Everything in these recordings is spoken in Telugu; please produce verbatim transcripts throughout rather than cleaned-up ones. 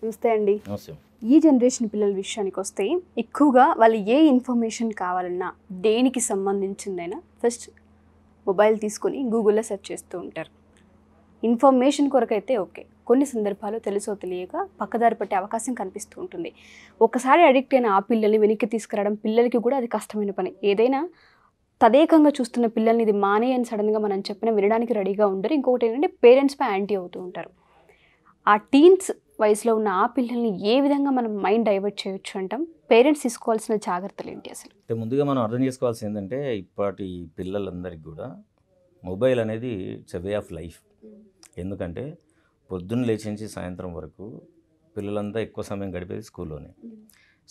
నమస్తే అండి. నమస్తే. ఈ జనరేషన్ పిల్లల విషయానికి వస్తే ఎక్కువగా వాళ్ళు ఏ ఇన్ఫర్మేషన్ కావాలన్నా దేనికి సంబంధించిందైనా ఫస్ట్ మొబైల్ తీసుకొని గూగుల్లో సెర్చ్ చేస్తూ ఉంటారు. ఇన్ఫర్మేషన్ కొరకైతే ఓకే, కొన్ని సందర్భాలు తెలుసో తెలియక పక్కదారి పట్టే అవకాశం కనిపిస్తూ ఉంటుంది. ఒకసారి అడిక్ట్ అయిన ఆ పిల్లల్ని వెనక్కి తీసుకురావడం పిల్లలకి కూడా అది కష్టమైన పని. ఏదైనా తదేకంగా చూస్తున్న పిల్లల్ని ఇది మానే అని సడన్గా మనం చెప్పినా వినడానికి రెడీగా ఉండరు. ఇంకొకటి ఏంటంటే పేరెంట్స్పై యాంటీ అవుతూ ఉంటారు. ఆ టీన్స్ వయసులో ఉన్న ఆ పిల్లల్ని ఏ విధంగా మనం మైండ్ డైవర్ట్ చేయొచ్చు అంటాం? పేరెంట్స్ తీసుకోవాల్సిన జాగ్రత్తలు ఏంటి అసలు? అంటే ముందుగా మనం అర్థం చేసుకోవాల్సింది ఏంటంటే ఇప్పటి పిల్లలందరికీ కూడా మొబైల్ అనేది it's a way of life. ఎందుకంటే పొద్దున్న లేచించి సాయంత్రం వరకు పిల్లలంతా ఎక్కువ సమయం గడిపేది స్కూల్లోనే.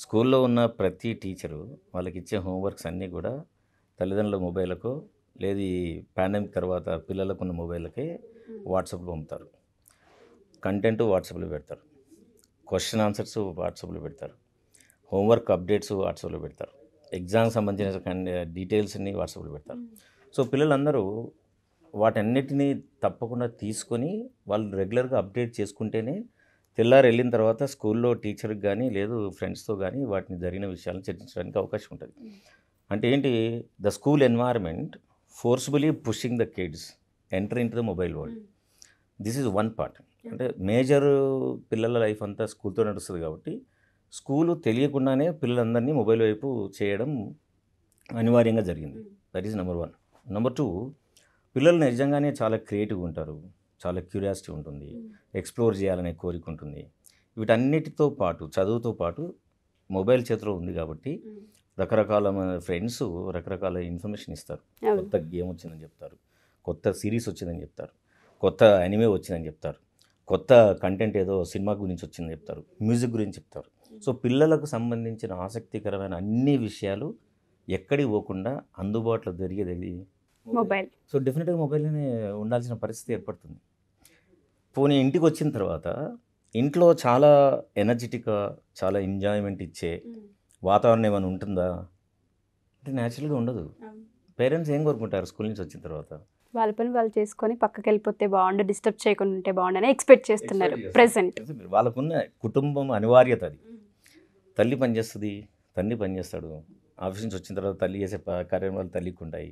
స్కూల్లో ఉన్న ప్రతి టీచరు వాళ్ళకి ఇచ్చే హోంవర్క్స్ అన్నీ కూడా తల్లిదండ్రుల మొబైల్కు లేదు ఈ పాండమిక్ తర్వాత పిల్లలకు ఉన్న మొబైల్కి వాట్సాప్లో పంపుతారు. కంటెంట్ వాట్సాప్లో పెడతారు, క్వశ్చన్ ఆన్సర్స్ వాట్సాప్లో పెడతారు, హోంవర్క్ అప్డేట్స్ వాట్సాప్లో పెడతారు, ఎగ్జామ్ సంబంధించిన డీటెయిల్స్ని వాట్సాప్లో పెడతారు. సో పిల్లలందరూ వాటన్నిటినీ తప్పకుండా తీసుకొని వాళ్ళు రెగ్యులర్గా అప్డేట్ చేసుకుంటేనే తెల్లారు వెళ్ళిన తర్వాత స్కూల్లో టీచర్కి కానీ లేదు ఫ్రెండ్స్తో కానీ వాటిని జరిగిన విషయాలను చర్చించడానికి అవకాశం ఉంటుంది. అంటే ఏంటి, the school environment forcefully pushing the kids enter in to the mobile world. This is one part. అంటే మేజర్ పిల్లల లైఫ్ అంతా స్కూల్తో నడుస్తుంది కాబట్టి స్కూలు తెలియకుండానే పిల్లలందరినీ మొబైల్ వైపు చేయడం అనివార్యంగా జరిగింది. That is number one. Number two, పిల్లలు నిజంగానే చాలా క్రియేటివ్గా ఉంటారు, చాలా క్యూరియాసిటీ ఉంటుంది, ఎక్స్ప్లోర్ చేయాలనే కోరిక ఉంటుంది. వీటన్నిటితో పాటు చదువుతో పాటు మొబైల్ చేతిలో ఉంది కాబట్టి రకరకాల ఫ్రెండ్స్ రకరకాల ఇన్ఫర్మేషన్ ఇస్తారు. కొత్త గేమ్ వచ్చిందని చెప్తారు, కొత్త సిరీస్ వచ్చిందని చెప్తారు, కొత్త యానిమే వచ్చిందని చెప్తారు, కొత్త కంటెంట్ ఏదో సినిమా గురించి వచ్చిందని చెప్తారు, మ్యూజిక్ గురించి చెప్తారు. సో పిల్లలకు సంబంధించిన ఆసక్తికరమైన అన్ని విషయాలు ఎక్కడికి పోకుండా అందుబాటులో జరిగేది మొబైల్. సో డెఫినెట్గా మొబైల్లోనే ఉండాల్సిన పరిస్థితి ఏర్పడుతుంది. పోనీ ఇంటికి వచ్చిన తర్వాత ఇంట్లో చాలా ఎనర్జెటిక్గా చాలా ఎంజాయ్మెంట్ ఇచ్చే వాతావరణం ఏమైనా ఉంటుందా అంటే న్యాచురల్గా ఉండదు. పేరెంట్స్ ఏం కోరుకుంటారు, స్కూల్ నుంచి వచ్చిన తర్వాత వాళ్ళ పని వాళ్ళు చేసుకొని పక్కకి వెళ్ళిపోతే బాగుండు, డిస్టర్బ్ చేయకుండా ఉంటే బాగుండని ఎక్స్పెక్ట్ చేస్తున్నారు. ప్రెసెంట్ వాళ్ళకున్న కుటుంబం అనివార్యత అది. తల్లి పనిచేస్తుంది, తండ్రి పనిచేస్తాడు, ఆఫీస్ నుంచి వచ్చిన తర్వాత తల్లి చేసే కార్యక్రమాలు తల్లికి ఉంటాయి,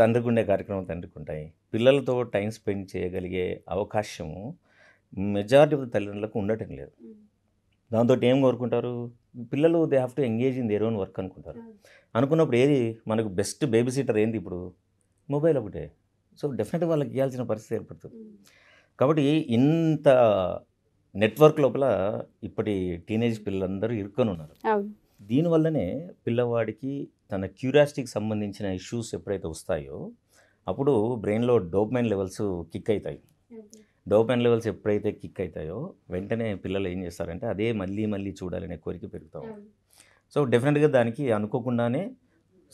తండ్రికి ఉండే కార్యక్రమాలు తండ్రికి ఉంటాయి. పిల్లలతో టైం స్పెండ్ చేయగలిగే అవకాశము మెజారిటీ ఆఫ్ తల్లిదండ్రులకు ఉండటం లేదు. దాంతో ఏం కోరుకుంటారు పిల్లలు, they have to engage in their own work అనుకుంటారు. అనుకున్నప్పుడు ఏది మనకు బెస్ట్ బేబీ సిటర్ ఏంది, ఇప్పుడు మొబైల్ ఒకటే. సో డెఫినెట్గా వాళ్ళకి ఇవ్వాల్సిన పరిస్థితి ఏర్పడుతుంది. కాబట్టి ఇంత నెట్వర్క్ లోపల ఇప్పటి టీనేజ్ పిల్లలందరూ ఇరుక్కొని ఉన్నారు. దీనివల్లనే పిల్లవాడికి తన క్యూరియాసిటీకి సంబంధించిన ఇష్యూస్ ఎప్పుడైతే వస్తాయో అప్పుడు బ్రెయిన్లో డోపమైన్ లెవెల్స్ కిక్ అవుతాయి. డోపమైన్ లెవెల్స్ ఎప్పుడైతే కిక్ అవుతాయో వెంటనే పిల్లలు ఏం చేస్తారంటే అదే మళ్ళీ మళ్ళీ చూడాలనే కోరిక పెరుగుతాం. సో డెఫినెట్గా దానికి అనుకోకుండానే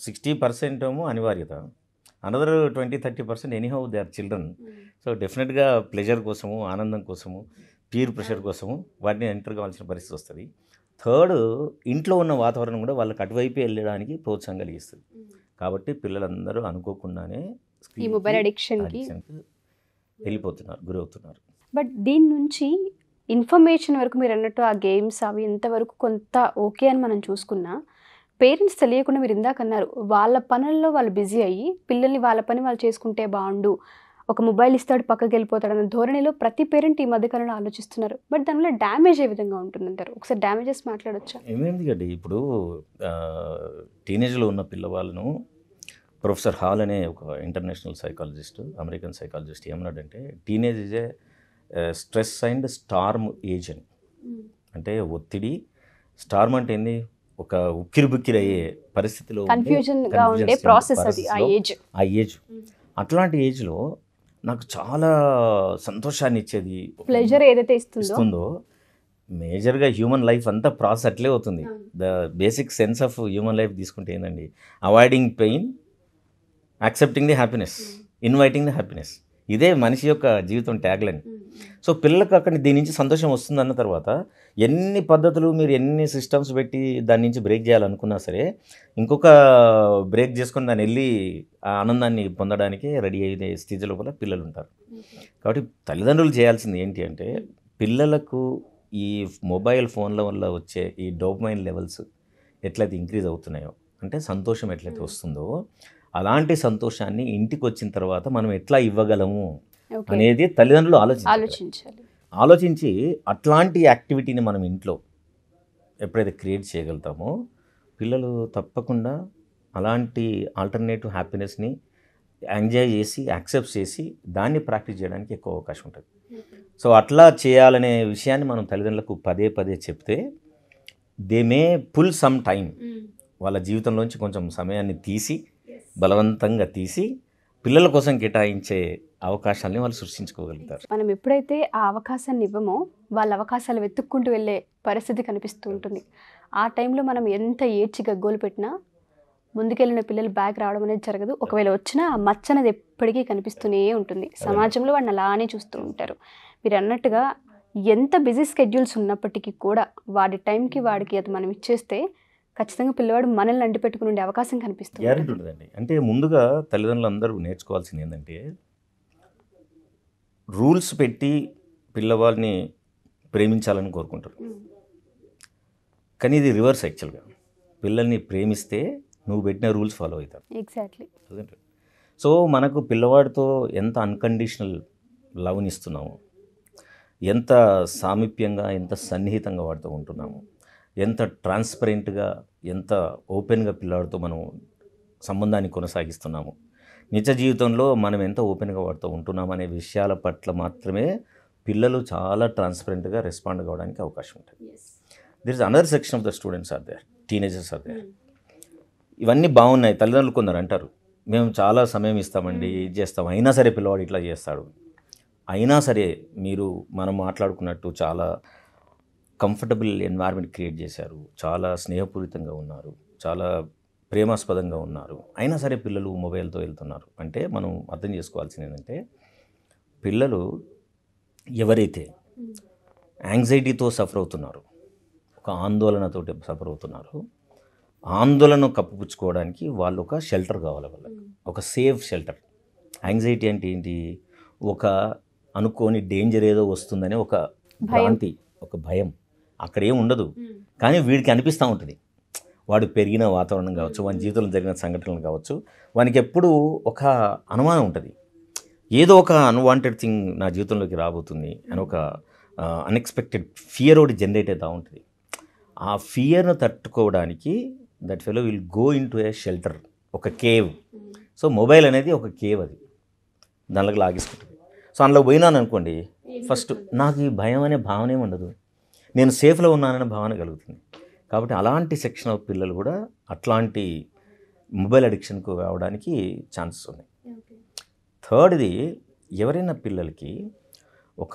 సిక్స్టీ పర్సెంట్ ఏమో అనివార్యత, another twenty thirty percent anyhow they are children. So డెఫినెట్గా ప్లెజర్ కోసము, ఆనందం కోసము, పీర్ ప్రెషర్ కోసము వాటిని ఎంటర్ కావాల్సిన పరిస్థితి వస్తుంది. థర్డ్, ఇంట్లో ఉన్న వాతావరణం కూడా వాళ్ళకి అటువైపు వెళ్ళడానికి ప్రోత్సాహం కలిగిస్తుంది. కాబట్టి పిల్లలందరూ అనుకోకుండానే స్క్రీన్ మొబైల్ అడిక్షన్కి వెళ్ళిపోతున్నారు, గురి అవుతున్నారు. బట్ దీని నుంచి ఇన్ఫర్మేషన్ వరకు మీరు అన్నట్టు ఆ గేమ్స్ అవి ఎంతవరకు కొంత ఓకే అని మనం చూసుకున్నా పేరెంట్స్ తెలియకుండా మీరు ఇందాకన్నారు వాళ్ళ పనుల్లో వాళ్ళు బిజీ అయ్యి పిల్లల్ని వాళ్ళ పని వాళ్ళు చేసుకుంటే బాగుండు, ఒక మొబైల్ ఇస్తాడు పక్కకి వెళ్ళిపోతాడు అన్న ధోరణిలో ప్రతి పేరెంట్ ఈ మధ్యకాలంలో ఆలోచిస్తున్నారు. బట్ దానివల్ల డ్యామేజ్ ఏ విధంగా ఉంటుందంటారు? ఒకసారి డ్యామేజెస్ మాట్లాడొచ్చా? ఏమేందుకండి, ఇప్పుడు టీనేజ్లో ఉన్న పిల్లవాళ్ళను ప్రొఫెసర్ హాల్ అనే ఒక ఇంటర్నేషనల్ సైకాలజిస్ట్, అమెరికన్ సైకాలజిస్ట్ ఏమన్నాడంటే teenage is a stress and storm age అని. అంటే ఒత్తిడి, స్టార్మ్ అంటే ఏంది, ఒక ఉక్కిరి బుక్కిరి అయ్యే పరిస్థితిలో ఆ ఏజ్. అట్లాంటి ఏజ్లో నాకు చాలా సంతోషాన్ని ఇచ్చేది ప్లెజర్ ఏదైతే ఇస్తుందో మేజర్గా హ్యూమన్ లైఫ్ అంతా ప్రాసెస్ అట్లే అవుతుంది. The basic sense of human life తీసుకుంటే ఏంటండి, avoiding pain, accepting the happiness, inviting the happiness, ఇదే మనిషి యొక్క జీవితం ట్యాగ్లైన్. సో పిల్లలకు అక్కడ దీని నుంచి సంతోషం వస్తుంది అన్న తర్వాత ఎన్ని పద్ధతులు మీరు ఎన్ని సిస్టమ్స్ పెట్టి దాని నుంచి బ్రేక్ చేయాలనుకున్నా సరే ఇంకొక బ్రేక్ చేసుకుని దాన్ని వెళ్ళి ఆ ఆనందాన్ని పొందడానికి రెడీ అయ్యే స్థితి లోపల పిల్లలు ఉంటారు. కాబట్టి తల్లిదండ్రులు చేయాల్సింది ఏంటి అంటే పిల్లలకు ఈ మొబైల్ ఫోన్ల వల్ల వచ్చే ఈ డోపమైన్ లెవెల్స్ ఎట్లయితే ఇంక్రీజ్ అవుతున్నాయో, అంటే సంతోషం ఎట్లయితే వస్తుందో అలాంటి సంతోషాన్ని ఇంటికి వచ్చిన తర్వాత మనం ఎట్లా ఇవ్వగలము అనేది తల్లిదండ్రులు ఆలోచించాలి. ఆలోచించి అట్లాంటి యాక్టివిటీని మనం ఇంట్లో ఎప్పుడైతే క్రియేట్ చేయగలుగుతామో పిల్లలు తప్పకుండా అలాంటి ఆల్టర్నేటివ్ హ్యాపీనెస్ని ఎంజాయ్ చేసి యాక్సెప్ట్ చేసి దాన్ని ప్రాక్టీస్ చేయడానికి ఎక్కువ అవకాశం ఉంటుంది. సో అట్లా చేయాలనే విషయాన్ని మనం తల్లిదండ్రులకు పదే పదే చెప్తే they may pull some time, వాళ్ళ జీవితంలోంచి కొంచెం సమయాన్ని తీసి బలవంతంగా తీసి పిల్లల కోసం కేటాయించే అవకాశాలని వాళ్ళు సృష్టించుకోగలుగుతారు. మనం ఎప్పుడైతే ఆ అవకాశాన్ని ఇవ్వమో వాళ్ళ అవకాశాలు వెతుక్కుంటూ వెళ్ళే పరిస్థితి కనిపిస్తూ ఉంటుంది. ఆ టైంలో మనం ఎంత ఏడ్చి గగ్గోలు పెట్టినా ముందుకెళ్ళిన పిల్లలు బ్యాక్ రావడం అనేది జరగదు. ఒకవేళ వచ్చినా ఆ మచ్చనది ఎప్పటికీ కనిపిస్తూనే ఉంటుంది. సమాజంలో వాళ్ళని అలానే చూస్తూ ఉంటారు. మీరు అన్నట్టుగా ఎంత బిజీ స్కెడ్యూల్స్ ఉన్నప్పటికీ కూడా వాడి టైంకి వాడికి అది మనం ఇచ్చేస్తే ఖచ్చితంగా పిల్లవాడు మనల్ని అంటి పెట్టుకుని ఉండే అవకాశం కనిపిస్తుంది. గ్యారెంటీ ఉంటుందండి. అంటే ముందుగా తల్లిదండ్రులు అందరూ నేర్చుకోవాల్సింది ఏంటంటే రూల్స్ పెట్టి పిల్లవాడిని ప్రేమించాలని కోరుకుంటారు, కానీ ఇది రివర్స్. యాక్చువల్గా పిల్లల్ని ప్రేమిస్తే నువ్వు పెట్టిన రూల్స్ ఫాలో అవుతారు. ఎగ్జాక్ట్లీ. సో మనకు పిల్లవాడితో ఎంత అన్కండిషనల్ లవ్ని ఇస్తున్నాము, ఎంత సామీప్యంగా ఎంత సన్నిహితంగా వాడితో ఉంటున్నాము, ఎంత ట్రాన్స్పరెంట్గా ఎంత ఓపెన్గా పిల్లవాడితో మనం సంబంధాన్ని కొనసాగిస్తున్నాము, నిజ జీవితంలో మనం ఎంత ఓపెన్గా వాడితో ఉంటున్నాం అనే విషయాల పట్ల మాత్రమే పిల్లలు చాలా ట్రాన్స్పరెంట్గా రెస్పాండ్ కావడానికి అవకాశం ఉంటుంది. There is another section of the students are there, teenagers are there. ఇవన్నీ బాగున్నాయి. తల్లిదండ్రులు కొందరు అంటారు మేము చాలా సమయం ఇస్తామండి, ఇది చేస్తాం, అయినా సరే పిల్లవాడు ఇట్లా చేస్తాడు, అయినా సరే మీరు మనం మాట్లాడుకున్నట్టు చాలా కంఫర్టబుల్ ఎన్వైర్న్మెంట్ క్రియేట్ చేశారు, చాలా స్నేహపూరితంగా ఉన్నారు, చాలా ప్రేమాస్పదంగా ఉన్నారు, అయినా సరే పిల్లలు మొబైల్తో వెళ్తున్నారు. అంటే మనం అర్థం చేసుకోవాల్సింది ఏంటంటే పిల్లలు ఎవరైతే యాంగ్జైటీతో సఫర్ అవుతున్నారు, ఒక ఆందోళనతో సఫర్ అవుతున్నారు, ఆందోళనను కప్పుపుచ్చుకోవడానికి వాళ్ళు ఒక షెల్టర్ కావాలి, వాళ్ళకి ఒక సేఫ్ షెల్టర్. యాంగ్జైటీ అంటే ఏంటి? ఒక అనుకోని డేంజర్ ఏదో వస్తుందనే ఒక భ్రాంతి, ఒక భయం. అక్కడ ఏం ఉండదు, కానీ వీడికి అనిపిస్తూ ఉంటుంది. వాడు పెరిగిన వాతావరణం కావచ్చు, వాని జీవితంలో జరిగిన సంఘటనలు కావచ్చు, వానికి ఎప్పుడు ఒక అనుమానం ఉంటుంది, ఏదో ఒక అన్వాంటెడ్ థింగ్ నా జీవితంలోకి రాబోతుంది అని ఒక అన్ఎక్స్పెక్టెడ్ ఫియర్ ఒకటి జనరేట్ అవుతూ ఉంటుంది. ఆ ఫియర్ను తట్టుకోవడానికి that fellow will go in to a shelter, ఒక కేవ్. సో మొబైల్ అనేది ఒక కేవ్, అది దానిలోకి లాగేసుకుంటుంది. సో అందులో పోయినాను అనుకోండి, ఫస్ట్ నాకు ఈ భయం అనే భావనే ఉండదు, నేను సేఫ్లో ఉన్నాననే భావన కలుగుతుంది. కాబట్టి అలాంటి సెక్షన్ ఆఫ్ పిల్లలు కూడా అట్లాంటి మొబైల్ అడిక్షన్కు రావడానికి ఛాన్సెస్ ఉన్నాయి. థర్డ్ది, ఎవరైనా పిల్లలకి ఒక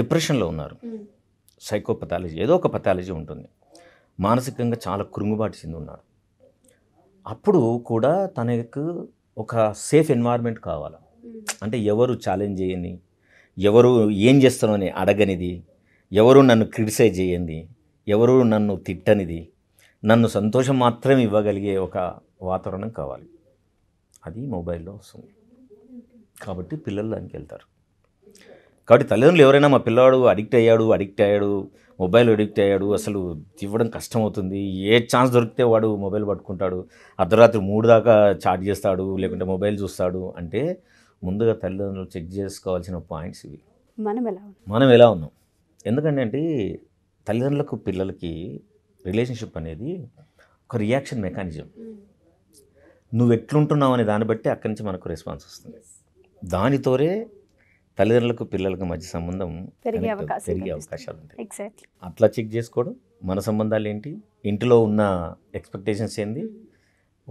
డిప్రెషన్లో ఉన్నారు, సైకోపథాలజీ ఏదో ఒక పథాలజీ ఉంటుంది, మానసికంగా చాలా కృంగుబాటు చెంది ఉన్నారు, అప్పుడు కూడా తనకు ఒక సేఫ్ ఎన్వైర్న్మెంట్ కావాలి. అంటే ఎవరు ఛాలెంజ్ చేయని, ఎవరు ఏం చేస్తానని అడగనిది, ఎవరు నన్ను క్రిటిసైజ్ చేయండి, ఎవరు నన్ను తిట్టనిది, నన్ను సంతోషం మాత్రమే ఇవ్వగలిగే ఒక వాతావరణం కావాలి. అది మొబైల్లో వస్తుంది. కాబట్టి పిల్లలు దానికి వెళ్తారు. కాబట్టి తల్లిదండ్రులు ఎవరైనా మా పిల్లవాడు అడిక్ట్ అయ్యాడు అడిక్ట్ అయ్యాడు మొబైల్ అడిక్ట్ అయ్యాడు, అసలు ఇవ్వడం కష్టమవుతుంది, ఏ ఛాన్స్ దొరికితే వాడు మొబైల్ పట్టుకుంటాడు, అర్ధరాత్రి మూడు దాకా చాట్ చేస్తాడు, లేకుంటే మొబైల్ చూస్తాడు అంటే ముందుగా తల్లిదండ్రులు చెక్ చేసుకోవాల్సిన పాయింట్స్ ఇవి. మనం ఎలా మనం ఎలా ఉన్నాం? ఎందుకంటే అంటే తల్లిదండ్రులకు పిల్లలకి రిలేషన్షిప్ అనేది ఒక రియాక్షన్ మెకానిజం. నువ్వు ఎట్లుంటున్నావు అనే దాన్ని బట్టి అక్కడి నుంచి మనకు రెస్పాన్స్ వస్తుంది. దానితోనే తల్లిదండ్రులకు పిల్లలకు మధ్య సంబంధం పెరిగే అవకాశాలు ఉంటాయి. అట్లా చెక్ చేసుకోవడం, మన సంబంధాలు ఏంటి, ఇంటిలో ఉన్న ఎక్స్పెక్టేషన్స్ ఏంటి,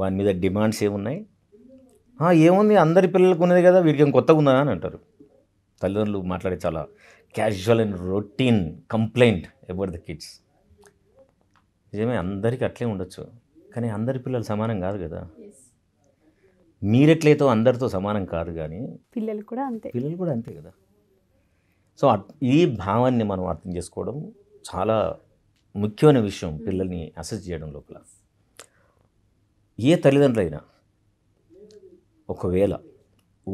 వాని మీద డిమాండ్స్ ఏమున్నాయి. ఏముంది అందరి పిల్లలకు ఉన్నది కదా, వీడికి ఏం కొత్తగా ఉన్నదా అని అంటారు. తల్లిదండ్రులు మాట్లాడే చాలా casual and routine complaint about the kids. నిజమే, అందరికీ అట్లే ఉండొచ్చు, కానీ అందరి పిల్లలు సమానం కాదు కదా. మీరెట్లయితే అందరితో సమానం కాదు, కానీ పిల్లలు కూడా అంతే పిల్లలు కూడా అంతే కదా. సో ఈ భావాన్ని మనం అర్థం చేసుకోవడం చాలా ముఖ్యమైన విషయం పిల్లల్ని అసెస్ చేయడం లోపల. ఏ తల్లిదండ్రులైనా ఒకవేళ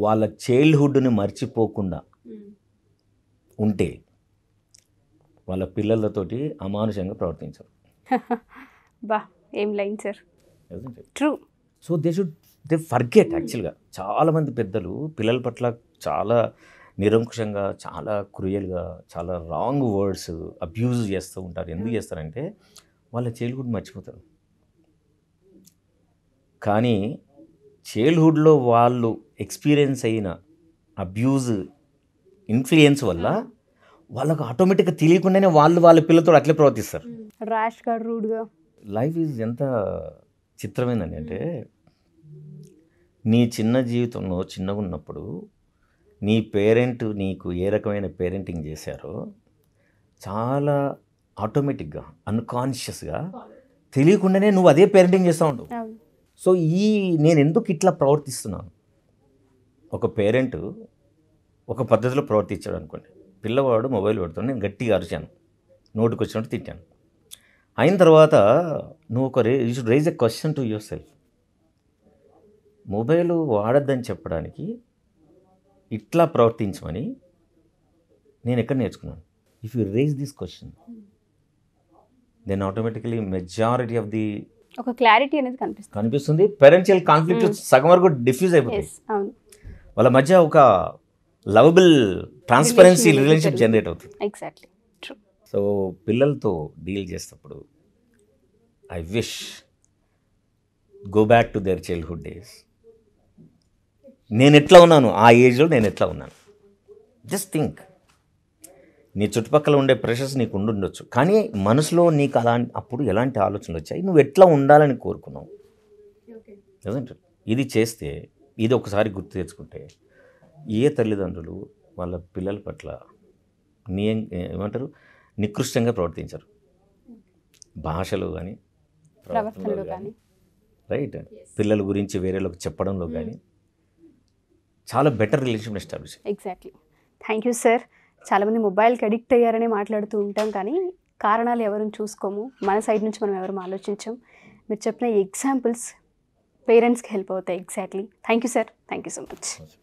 వాళ్ళ చైల్డ్హుడ్ని మర్చిపోకుండా ఉంటే వాళ్ళ పిల్లలతోటి అమానుషంగా ప్రవర్తించారు. బా ఏం line sir, true. So they should they forget. యాక్చువల్గా చాలామంది పెద్దలు పిల్లల పట్ల చాలా నిరంకుశంగా, చాలా క్రూయల్గా, చాలా రాంగ్ వర్డ్స్ అబ్యూజ్ చేస్తూ ఉంటారు. ఎందుకు చేస్తారంటే వాళ్ళ చైల్డ్హుడ్ మర్చిపోతారు. కానీ చైల్డ్హుడ్లో వాళ్ళు ఎక్స్పీరియన్స్ అయిన అబ్యూజ్ ఇన్ఫ్లుయెన్స్ వల్ల వాళ్ళకు ఆటోమేటిక్గా తెలియకుండానే వాళ్ళు వాళ్ళ పిల్లలతో అట్లే ప్రవర్తిస్తారు, ర్యాష్గా, రూడ్గా. లైఫ్ ఈజ్ ఎంత చిత్రమైందండి అంటే, నీ చిన్న జీవితంలో చిన్నగా ఉన్నప్పుడు నీ పేరెంట్ నీకు ఏ రకమైన పేరెంటింగ్ చేశారో చాలా ఆటోమేటిక్గా, అన్కాన్షియస్గా, తెలియకుండానే నువ్వు అదే పేరెంటింగ్ చేస్తూ ఉంటావు. సో ఈ నేను ఎందుకు ఇట్లా ప్రవర్తిస్తున్నాను, ఒక పేరెంట్ ఒక పద్ధతిలో ప్రవర్తించాడు అనుకోండి, పిల్లవాడు మొబైల్ పెడుతున్నాడు, నేను గట్టిగా అరిచాను, నోటికి వచ్చినట్టు తిట్టాను. అయిన తర్వాత నువ్వు ఒక రే you should raise a question to yourself. Mobile వాడద్దని చెప్పడానికి ఇట్లా ప్రవర్తించమని నేను ఎక్కడ నేర్చుకున్నాను? If you raise this question then automatically majority of the ఒక క్లారిటీ అనేది కనిపిస్తుంది కనిపిస్తుంది పేరెంటియల్ కాన్ఫ్లిక్ట్ సగం వరకు డిఫ్యూజ్ అయిపోతుంది. వాళ్ళ మధ్య ఒక లవబుల్ ట్రాన్స్పరెన్సీ రిలేషన్షిప్ జనరేట్ అవుతుంది. Exactly true. సో పిల్లలతో డీల్ చేసేటప్పుడు I wish go back to their childhood days. నేను ఎట్లా ఉన్నాను ఆ ఏజ్లో, నేను ఎట్లా ఉన్నాను. Just think. నీ చుట్టుపక్కల ఉండే ప్రెషర్స్ నీకు ఉండుండొచ్చు, కానీ మనసులో నీకు అలా అప్పుడు ఎలాంటి ఆలోచనలు వచ్చాయి, నువ్వు ఎట్లా ఉండాలని కోరుకున్నావు. ఇది చేస్తే, ఇది ఒకసారి గుర్తు తెచ్చుకుంటే ఏ తల్లిదండ్రులు వాళ్ళ పిల్లల పట్ల నీ ఏమంటారు నికృష్టంగా ప్రవర్తించారు, భాషలో కానీ, ప్రవర్తనలో కానీ, రైట్, పిల్లల గురించి వేరేలోకి చెప్పడంలో కానీ. చాలా better relation establish. Exactly. Thank you sir. చాలామంది మొబైల్కి అడిక్ట్ అయ్యారని మాట్లాడుతూ ఉంటాం, కానీ కారణాలు ఎవరు చూసుకోము, మన సైడ్ నుంచి మనం ఎవరు ఆలోచించాం. మీరు చెప్పిన ఎగ్జాంపుల్స్ పేరెంట్స్కి హెల్ప్ అవుతాయి. Exactly. Thank you sir. Thank you so much.